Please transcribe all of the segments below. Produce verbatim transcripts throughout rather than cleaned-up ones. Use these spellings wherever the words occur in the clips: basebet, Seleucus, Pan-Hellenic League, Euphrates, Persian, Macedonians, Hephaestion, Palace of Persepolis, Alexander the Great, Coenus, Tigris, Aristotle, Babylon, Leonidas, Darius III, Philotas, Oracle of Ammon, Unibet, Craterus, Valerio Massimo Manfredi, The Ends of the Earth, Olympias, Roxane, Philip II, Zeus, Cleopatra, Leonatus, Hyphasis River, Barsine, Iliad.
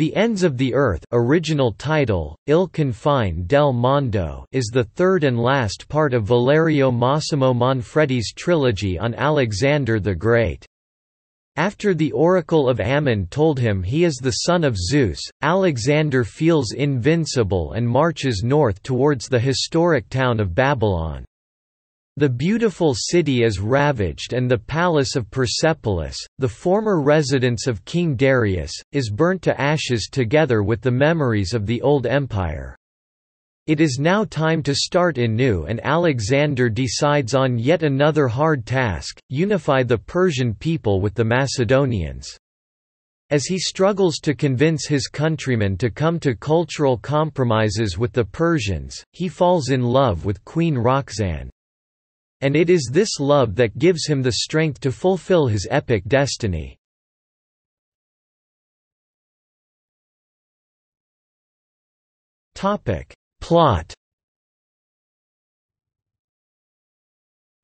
The Ends of the Earth, original title, Il Confine Del Mondo, is the third and last part of Valerio Massimo Manfredi's trilogy on Alexander the Great. After the Oracle of Ammon told him he is the son of Zeus, Alexander feels invincible and marches north towards the historic town of Babylon. The beautiful city is ravaged and the Palace of Persepolis, the former residence of King Darius, is burnt to ashes together with the memories of the old empire. It is now time to start anew, and Alexander decides on yet another hard task: unify the Persian people with the Macedonians. As he struggles to convince his countrymen to come to cultural compromises with the Persians, he falls in love with Queen Roxane. And it is this love that gives him the strength to fulfill his epic destiny. Topic: Plot.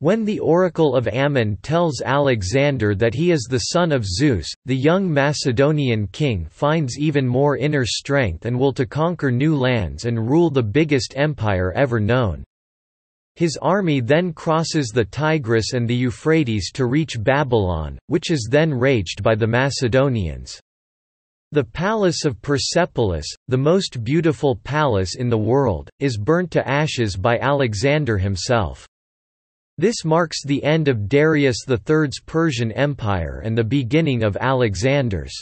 When the Oracle of Ammon tells Alexander that he is the son of Zeus, the young Macedonian king finds even more inner strength and will to conquer new lands and rule the biggest empire ever known. His army then crosses the Tigris and the Euphrates to reach Babylon, which is then raged by the Macedonians. The Palace of Persepolis, the most beautiful palace in the world, is burnt to ashes by Alexander himself. This marks the end of Darius the third's Persian Empire and the beginning of Alexander's.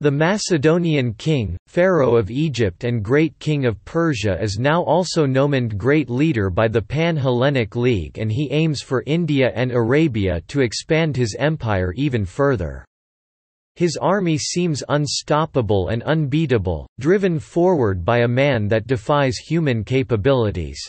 The Macedonian king, pharaoh of Egypt and great king of Persia, is now also nomined great leader by the Pan-Hellenic League, and he aims for India and Arabia to expand his empire even further. His army seems unstoppable and unbeatable, driven forward by a man that defies human capabilities.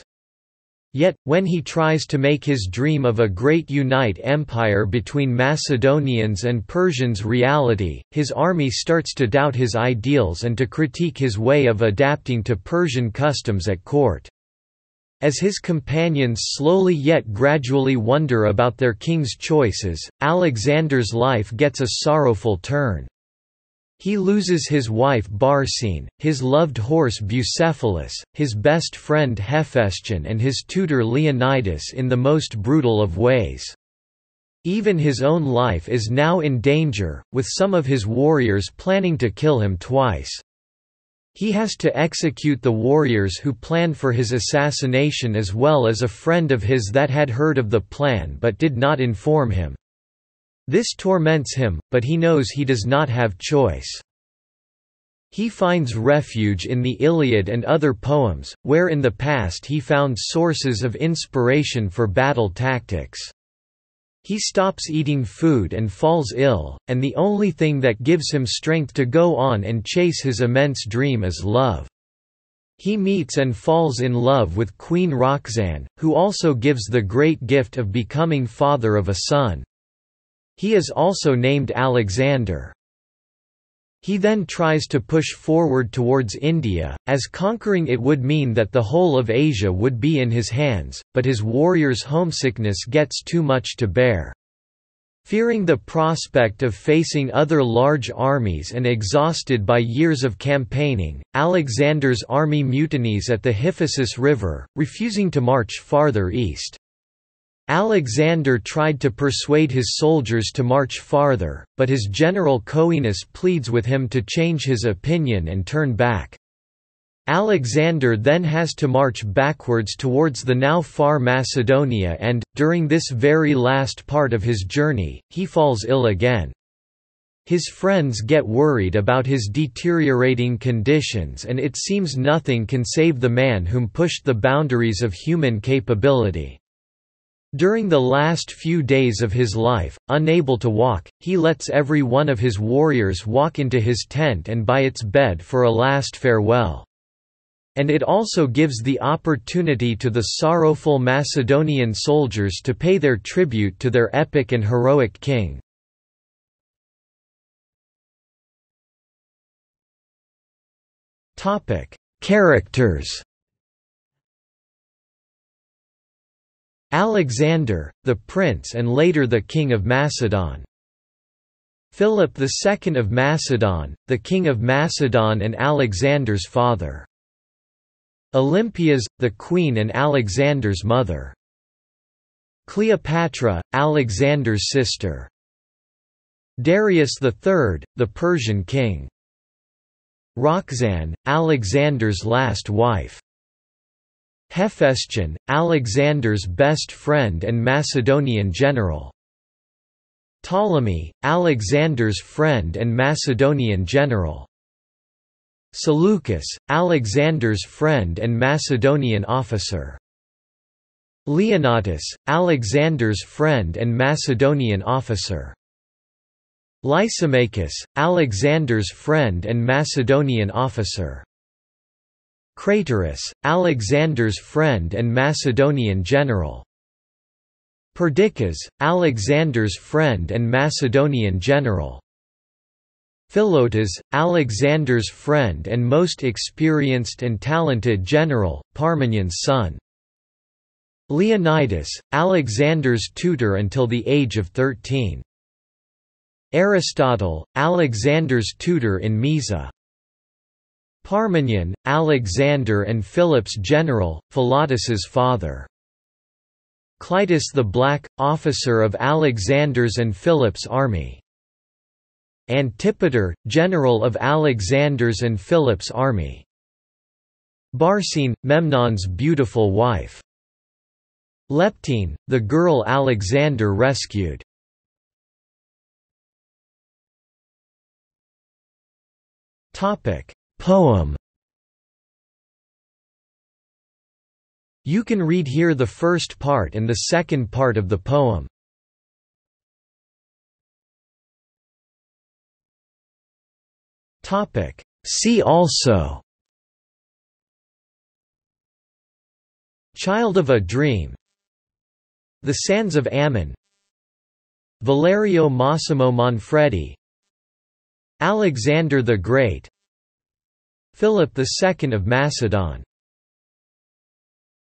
Yet, when he tries to make his dream of a great unite empire between Macedonians and Persians reality, his army starts to doubt his ideals and to critique his way of adapting to Persian customs at court. As his companions slowly yet gradually wonder about their king's choices, Alexander's life gets a sorrowful turn. He loses his wife Barsine, his loved horse Bucephalus, his best friend Hephaestion and his tutor Leonidas in the most brutal of ways. Even his own life is now in danger, with some of his warriors planning to kill him twice. He has to execute the warriors who planned for his assassination, as well as a friend of his that had heard of the plan but did not inform him. This torments him, but he knows he does not have choice. He finds refuge in the Iliad and other poems, where in the past he found sources of inspiration for battle tactics. He stops eating food and falls ill, and the only thing that gives him strength to go on and chase his immense dream is love. He meets and falls in love with Queen Roxane, who also gives the great gift of becoming father of a son. He is also named Alexander. He then tries to push forward towards India, as conquering it would mean that the whole of Asia would be in his hands, but his warriors' homesickness gets too much to bear. Fearing the prospect of facing other large armies and exhausted by years of campaigning, Alexander's army mutinies at the Hyphasis River, refusing to march farther east. Alexander tried to persuade his soldiers to march farther, but his general Coenus pleads with him to change his opinion and turn back. Alexander then has to march backwards towards the now far Macedonia and, during this very last part of his journey, he falls ill again. His friends get worried about his deteriorating conditions, and it seems nothing can save the man whom pushed the boundaries of human capability. During the last few days of his life, unable to walk, he lets every one of his warriors walk into his tent and by its bed for a last farewell. And it also gives the opportunity to the sorrowful Macedonian soldiers to pay their tribute to their epic and heroic king. Topic: Characters. Alexander, the prince and later the king of Macedon. Philip the Second of Macedon, the king of Macedon and Alexander's father. Olympias, the queen and Alexander's mother. Cleopatra, Alexander's sister. Darius the Third, the Persian king. Roxane, Alexander's last wife. Hephaestion, Alexander's best friend and Macedonian general. Ptolemy, Alexander's friend and Macedonian general. Seleucus, Alexander's friend and Macedonian officer. Leonatus, Alexander's friend and Macedonian officer. Lysimachus, Alexander's friend and Macedonian officer. Craterus, Alexander's friend and Macedonian general. Perdiccas, Alexander's friend and Macedonian general. Philotas, Alexander's friend and most experienced and talented general, Parmenion's son. Leonidas, Alexander's tutor until the age of thirteen. Aristotle, Alexander's tutor in Mysia. Parmenion, Alexander and Philip's general, Philotas's father. Clytus the Black, officer of Alexander's and Philip's army. Antipater, general of Alexander's and Philip's army. Barsine, Memnon's beautiful wife. Leptine, the girl Alexander rescued. Poem. You can read here the first part and the second part of the poem. See also: Child of a Dream, The Sands of Ammon, Valerio Massimo Manfredi, Alexander the Great, Philip the Second of Macedon.